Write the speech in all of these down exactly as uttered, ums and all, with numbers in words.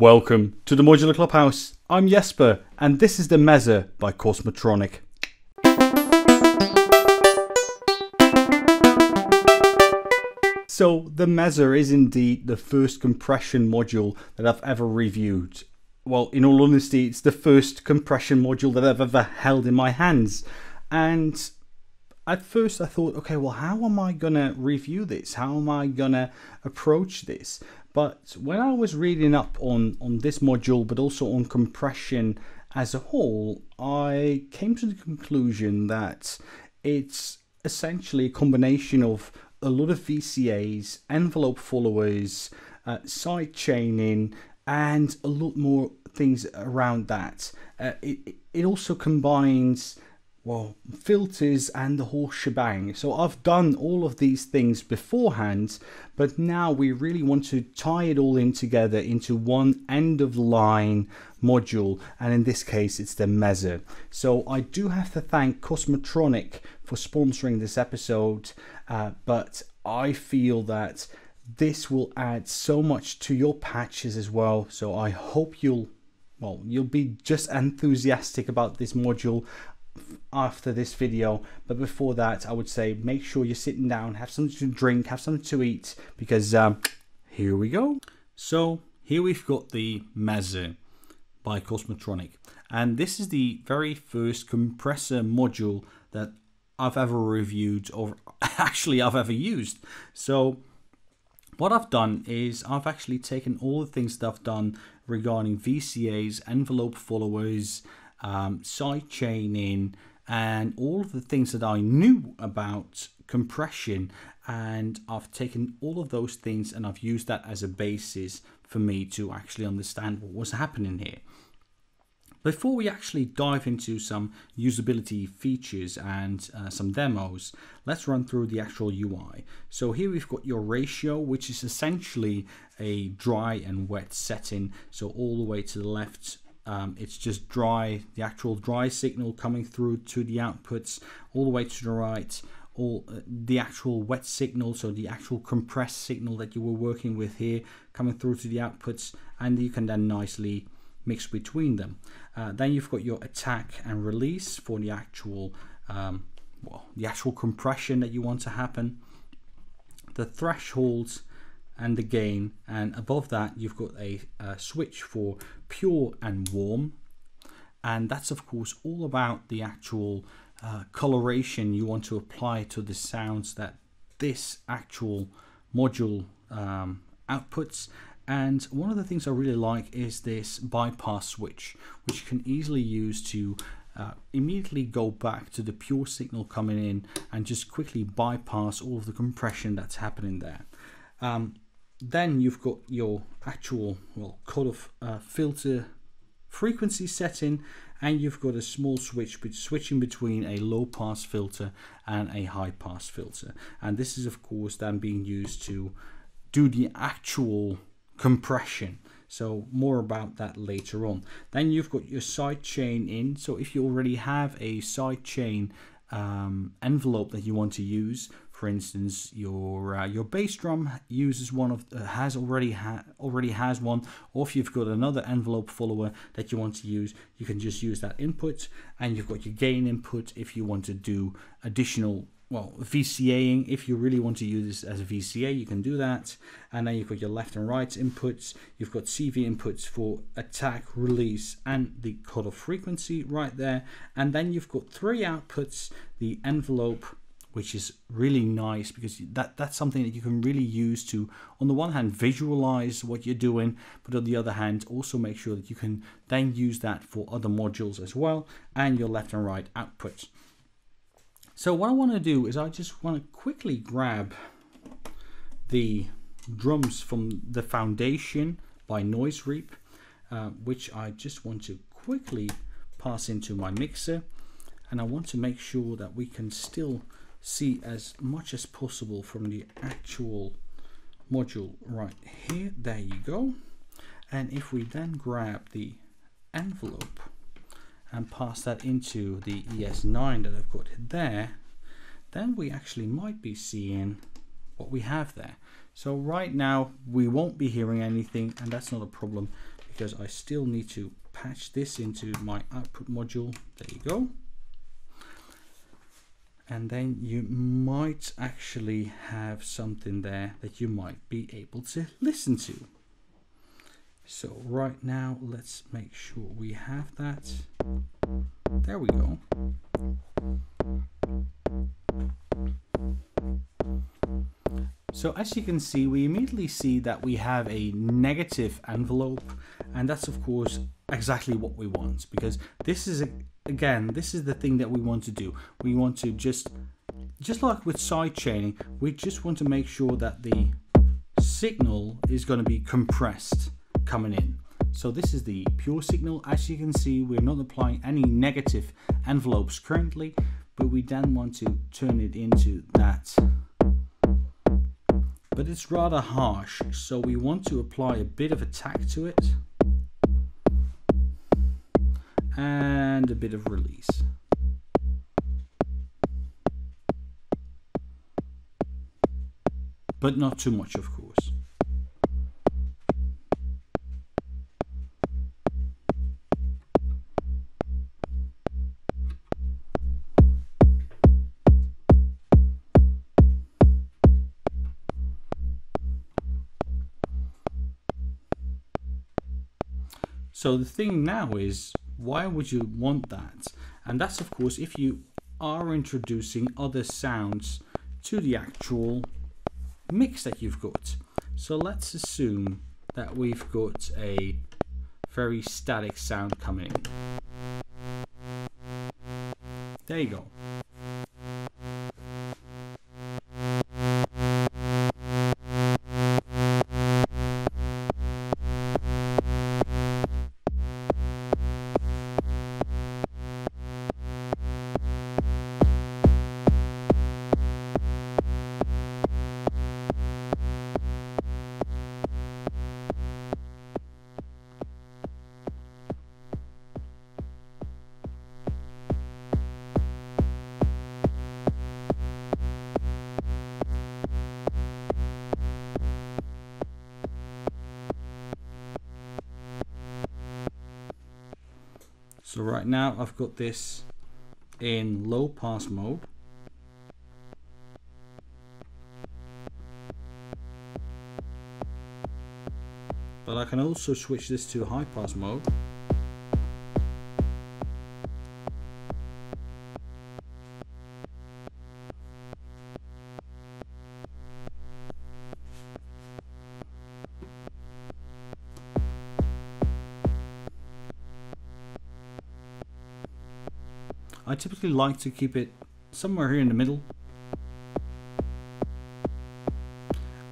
Welcome to the Modular Clubhouse. I'm Jesper and this is the Messor by Cosmotronic. So the Messor is indeed the first compression module that I've ever reviewed. Well, in all honesty, it's the first compression module that I've ever held in my hands. And at first I thought, okay, well, how am I gonna review this? How am I gonna approach this? But when I was reading up on, on this module, but also on compression as a whole, I came to the conclusion that it's essentially a combination of a lot of V C As, envelope followers, uh, side chaining, and a lot more things around that. Uh, it, it also combines, well, filters and the whole shebang. So I've done all of these things beforehand, but now we really want to tie it all in together into one end of line module. And in this case, it's the Messor. So I do have to thank Cosmotronic for sponsoring this episode, uh, but I feel that this will add so much to your patches as well. So I hope you'll, well, you'll be just enthusiastic about this module after this video. But before that, I would say make sure you're sitting down, have something to drink, have something to eat, because um, here we go. So here we've got the Messor by Cosmotronic, and this is the very first compressor module that I've ever reviewed, or actually I've ever used. So what I've done is I've actually taken all the things that I've done regarding V C As, envelope followers, Um, sidechaining, and all of the things that I knew about compression, and I've taken all of those things and I've used that as a basis for me to actually understand what was happening here. Before we actually dive into some usability features and uh, some demos, let's run through the actual U I. So here we've got your ratio, which is essentially a dry and wet setting. So all the way to the left, Um, it's just dry, the actual dry signal coming through to the outputs, all the way to the right, all uh, the actual wet signal, so the actual compressed signal that you were working with here, coming through to the outputs, and you can then nicely mix between them. Uh, then you've got your attack and release for the actual, um, well, the actual compression that you want to happen, the thresholds, and the gain, and above that you've got a, a switch for pure and warm, and that's of course all about the actual uh, coloration you want to apply to the sounds that this actual module um, outputs. And one of the things I really like is this bypass switch, which you can easily use to Uh, immediately go back to the pure signal coming in and just quickly bypass all of the compression that's happening there. Um, then you've got your actual, well, cutoff uh, filter frequency setting, and you've got a small switch but switching between a low pass filter and a high pass filter, and this is of course then being used to do the actual compression. So more about that later on. Then you've got your side chain in. So if you already have a side chain um, envelope that you want to use, for instance, your uh, your bass drum uses one of uh, has already ha already has one, or if you've got another envelope follower that you want to use, you can just use that input. And you've got your gain input if you want to do additional, well, VCAing. If you really want to use this as a V C A, you can do that. And then you've got your left and right inputs. You've got C V inputs for attack, release, and the cutoff frequency right there. And then you've got three outputs, the envelope, which is really nice because that, that's something that you can really use to, on the one hand, visualize what you're doing, but on the other hand, also make sure that you can then use that for other modules as well, and your left and right outputs. So what I want to do is I just want to quickly grab the drums from the Foundation by Noise Reap, uh, which I just want to quickly pass into my mixer, and I want to make sure that we can still see as much as possible from the actual module right here. There you go. And if we then grab the envelope and pass that into the E S nine that I've got there, then we actually might be seeing what we have there. So right now we won't be hearing anything, and that's not a problem because I still need to patch this into my output module. There you go. And then you might actually have something there that you might be able to listen to. So right now, let's make sure we have that. There we go. So as you can see, we immediately see that we have a negative envelope, and that's of course exactly what we want, because this is a, again, this is the thing that we want to do. We want to just, just like with sidechaining, we just want to make sure that the signal is going to be compressed coming in. So this is the pure signal. As you can see, we're not applying any negative envelopes currently, but we then want to turn it into that. But it's rather harsh, so we want to apply a bit of attack to it and a bit of release. But not too much, of course. So the thing now is, why would you want that? And that's of course if you are introducing other sounds to the actual mix that you've got. So let's assume that we've got a very static sound coming in. There you go. So right now I've got this in low pass mode. But I can also switch this to high pass mode. I typically like to keep it somewhere here in the middle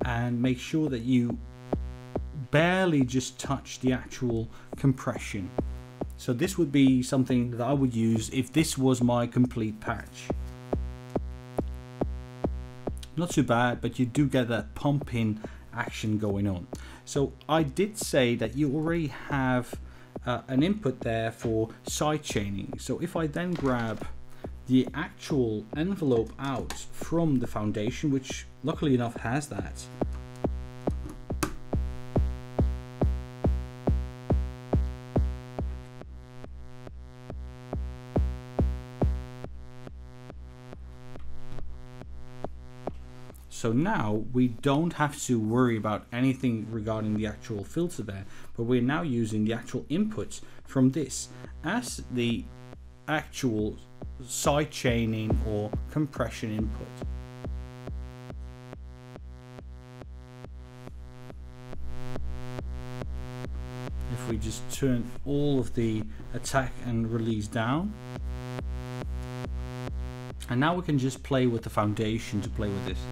and make sure that you barely just touch the actual compression. So this would be something that I would use if this was my complete patch. Not too bad, but you do get that pumping action going on. So I did say that you already have Uh, an input there for sidechaining. So if I then grab the actual envelope out from the Foundation, which luckily enough has that, so now we don't have to worry about anything regarding the actual filter there, but we're now using the actual inputs from this as the actual sidechaining or compression input. If we just turn all of the attack and release down, and now we can just play with the Foundation to play with this.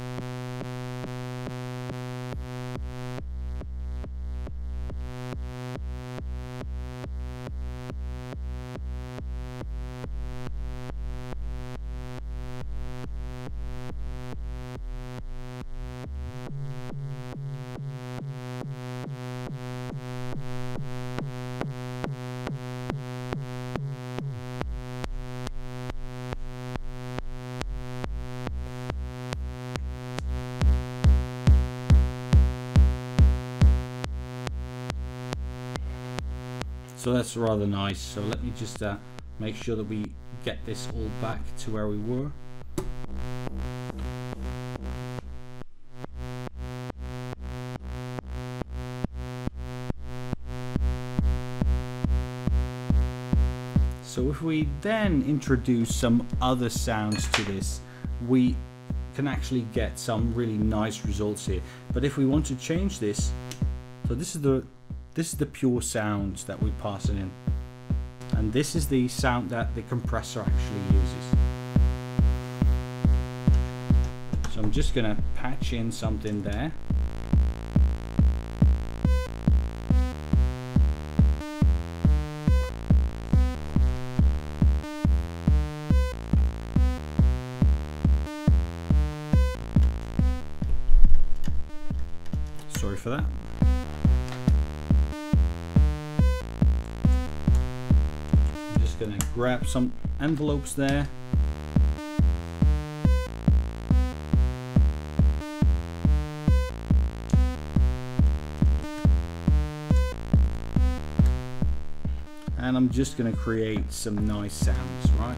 So that's rather nice. So let me just uh, make sure that we get this all back to where we were. So if we then introduce some other sounds to this, we can actually get some really nice results here. But if we want to change this, so this is the this is the pure sounds that we're passing in, and this is the sound that the compressor actually uses. So I'm just gonna patch in something there. For that. I'm just going to grab some envelopes there. And I'm just going to create some nice sounds, right?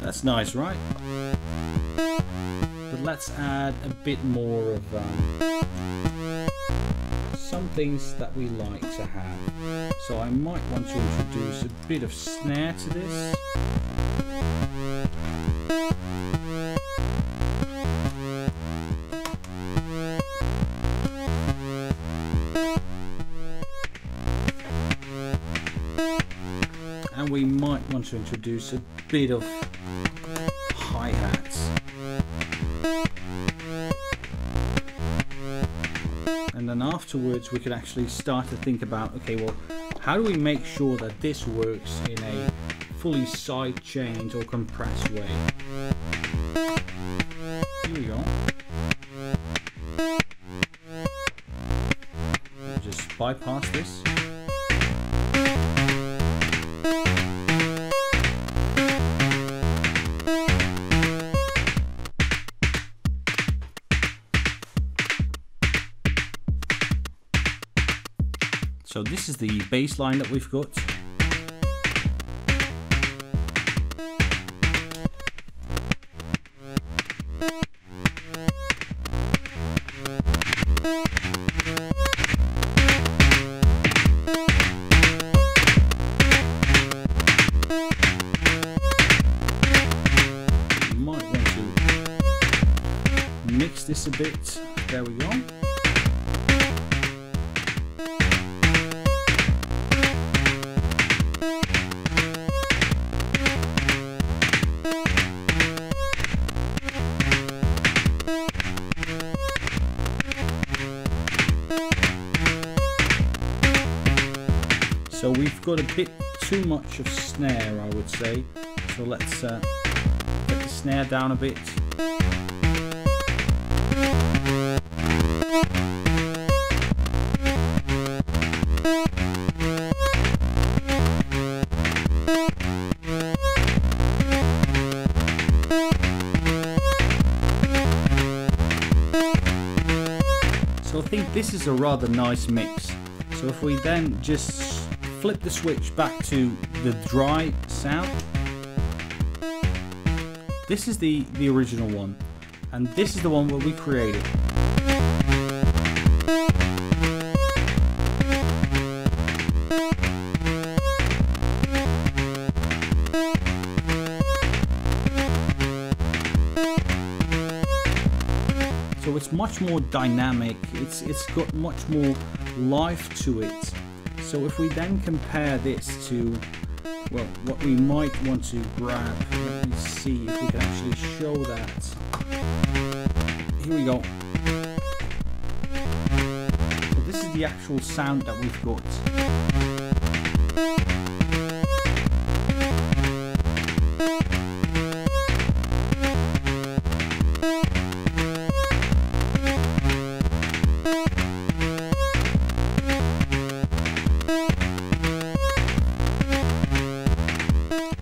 That's nice, right? But let's add a bit more of um, some things that we like to have. So I might want to introduce a bit of snare to this. And we might want to introduce a bit of hi-hats, and then afterwards we could actually start to think about, okay, well, how do we make sure that this works in a fully sidechained or compressed way? Here we go. We'll just bypass this. So this is the bass line that we've got. You might want to mix this a bit. There we go. So we've got a bit too much of snare, I would say. So let's uh, get the snare down a bit. So I think this is a rather nice mix. So if we then just flip the switch back to the dry sound, this is the, the original one, and this is the one where we created. So it's much more dynamic, it's, it's got much more life to it. So if we then compare this to, well, what we might want to grab, let me see if we can actually show that. Here we go. So this is the actual sound that we've got.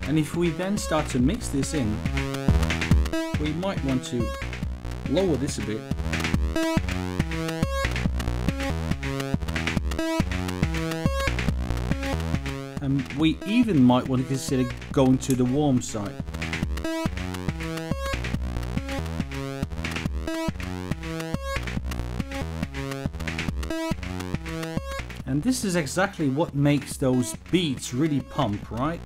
And if we then start to mix this in, we might want to lower this a bit. And we even might want to consider going to the warm side. And this is exactly what makes those beats really pump, right?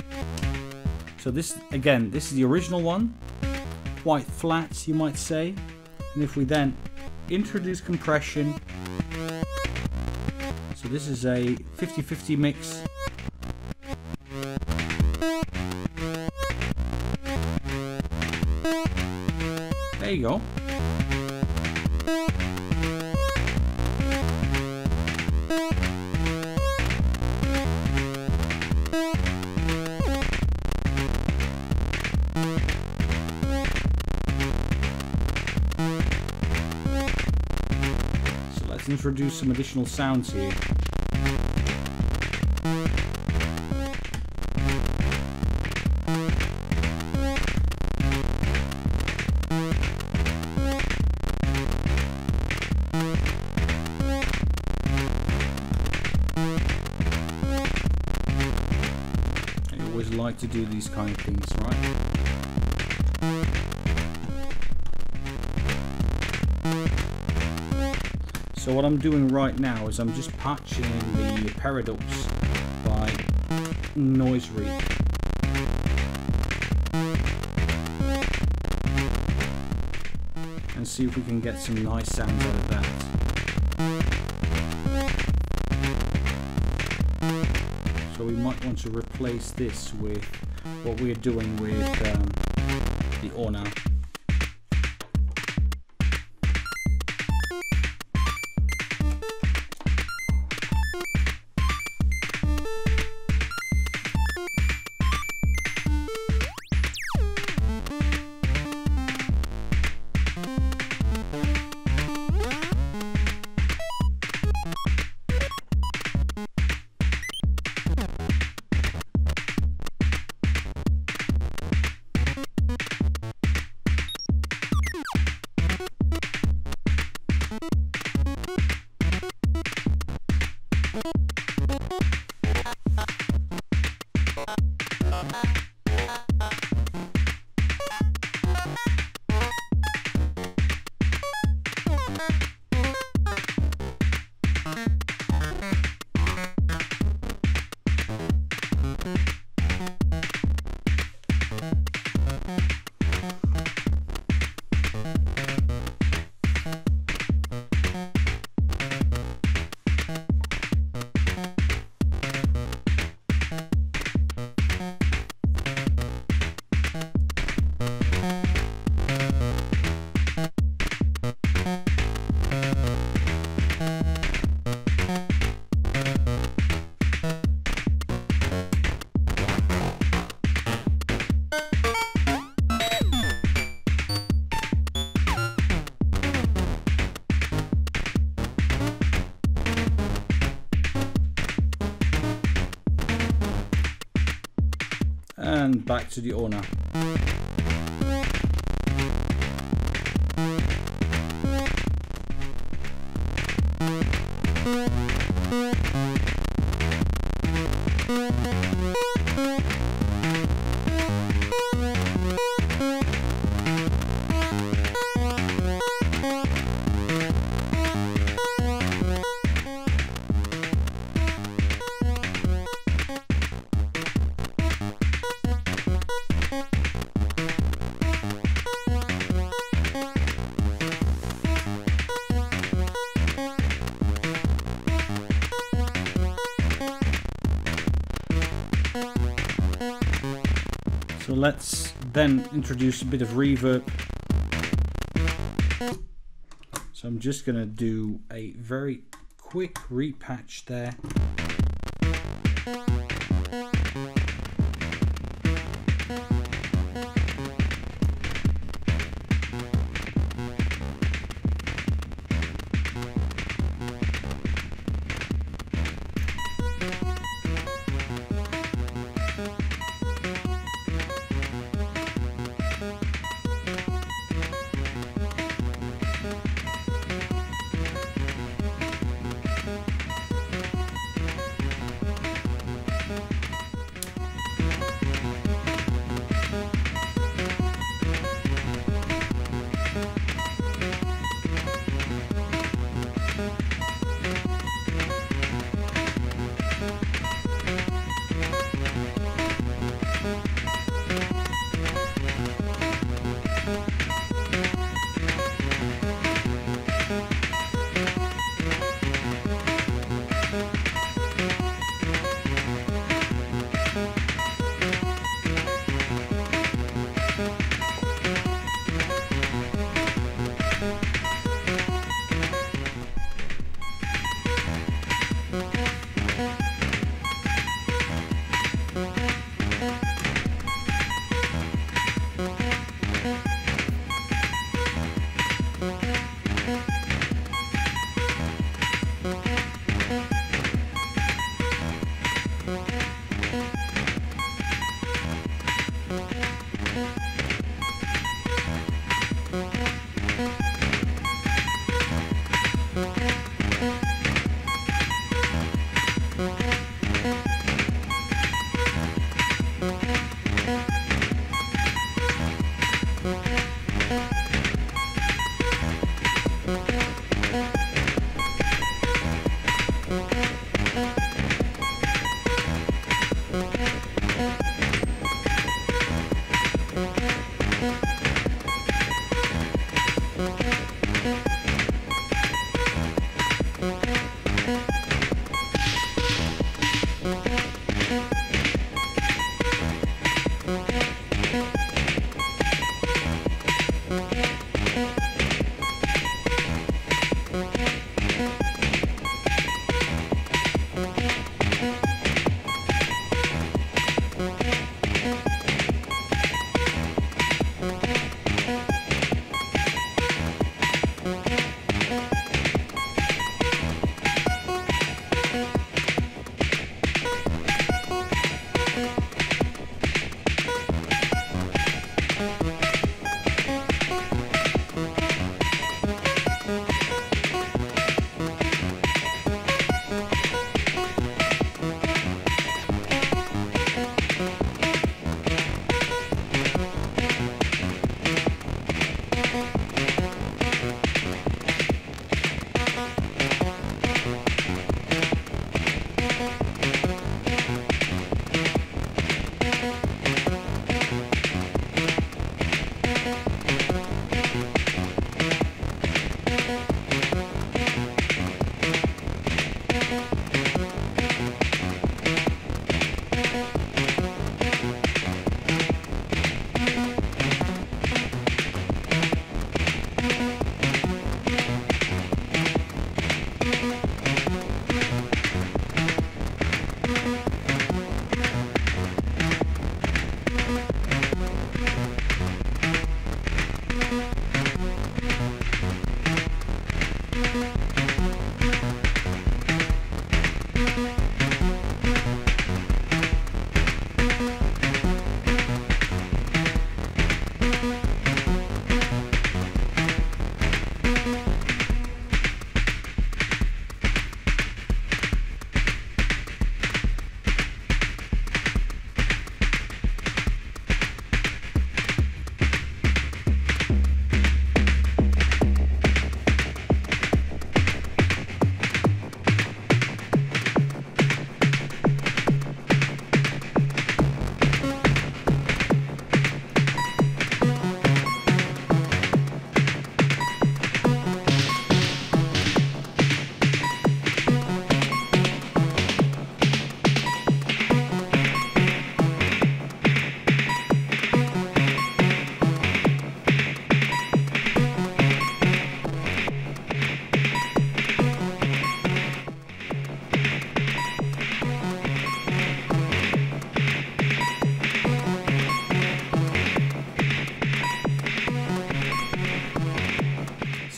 So this, again, this is the original one, quite flat, you might say. And if we then introduce compression, so this is a fifty fifty mix. There you go. Introduce some additional sounds here. I always like to do these kind of things, right? So what I'm doing right now is I'm just patching in the Paradox by Noisery. And see if we can get some nice sounds out of that. So we might want to replace this with what we're doing with um, the Orna. And back to the Orna. So let's then introduce a bit of reverb. So I'm just going to do a very quick repatch there.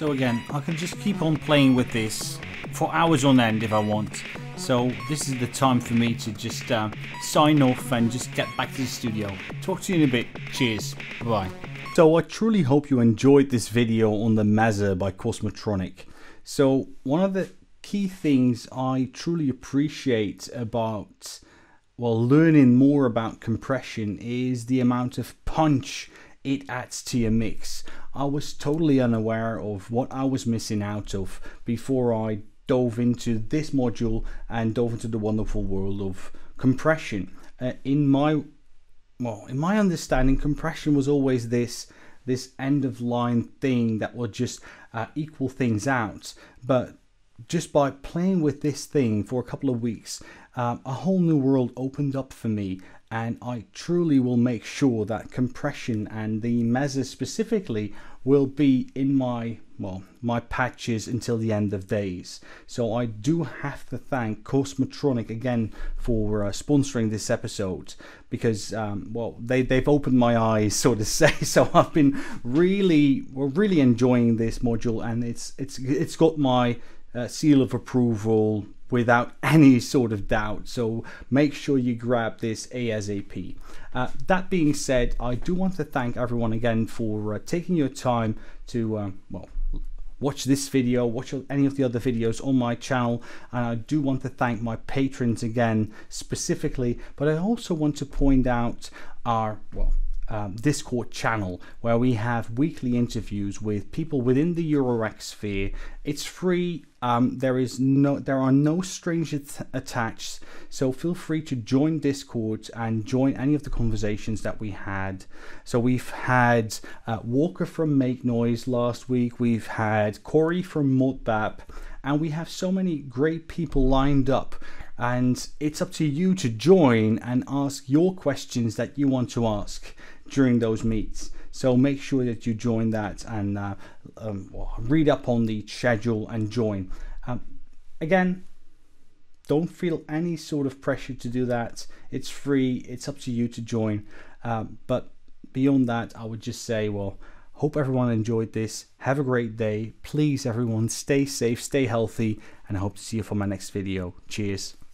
So again, I can just keep on playing with this for hours on end if I want. So this is the time for me to just uh, sign off and just get back to the studio. Talk to you in a bit. Cheers. Bye. So I truly hope you enjoyed this video on the Messor by Cosmotronic. So one of the key things I truly appreciate about, well, learning more about compression is the amount of punch it adds to your mix. I was totally unaware of what I was missing out of before I dove into this module and dove into the wonderful world of compression. Uh, in my well, in my understanding, compression was always this this end of line thing that would just uh, equal things out. But just by playing with this thing for a couple of weeks, um, a whole new world opened up for me, and I truly will make sure that compression and the Messor specifically will be in my, well, my patches until the end of days. So I do have to thank Cosmotronic again for uh, sponsoring this episode, because um, well, they, they've opened my eyes, so to say. So I've been really, really enjoying this module, and it's it's it's got my uh, seal of approval without any sort of doubt. So make sure you grab this ASAP. Uh, that being said, I do want to thank everyone again for uh, taking your time to um, well, watch this video, watch any of the other videos on my channel. And I do want to thank my patrons again specifically, but I also want to point out our, well, Um, Discord channel, where we have weekly interviews with people within the Eurorack sphere. It's free. Um, there is no, there are no strings attached. So feel free to join Discord and join any of the conversations that we had. So we've had uh, Walker from Make Noise last week. We've had Corey from Modbap, and we have so many great people lined up. And it's up to you to join and ask your questions that you want to ask during those meets. So make sure that you join that and uh, um, well, read up on the schedule and join. Um, again, don't feel any sort of pressure to do that. It's free. It's up to you to join. Uh, but beyond that, I would just say, well, hope everyone enjoyed this. Have a great day. Please, everyone, stay safe, stay healthy, and I hope to see you for my next video. Cheers.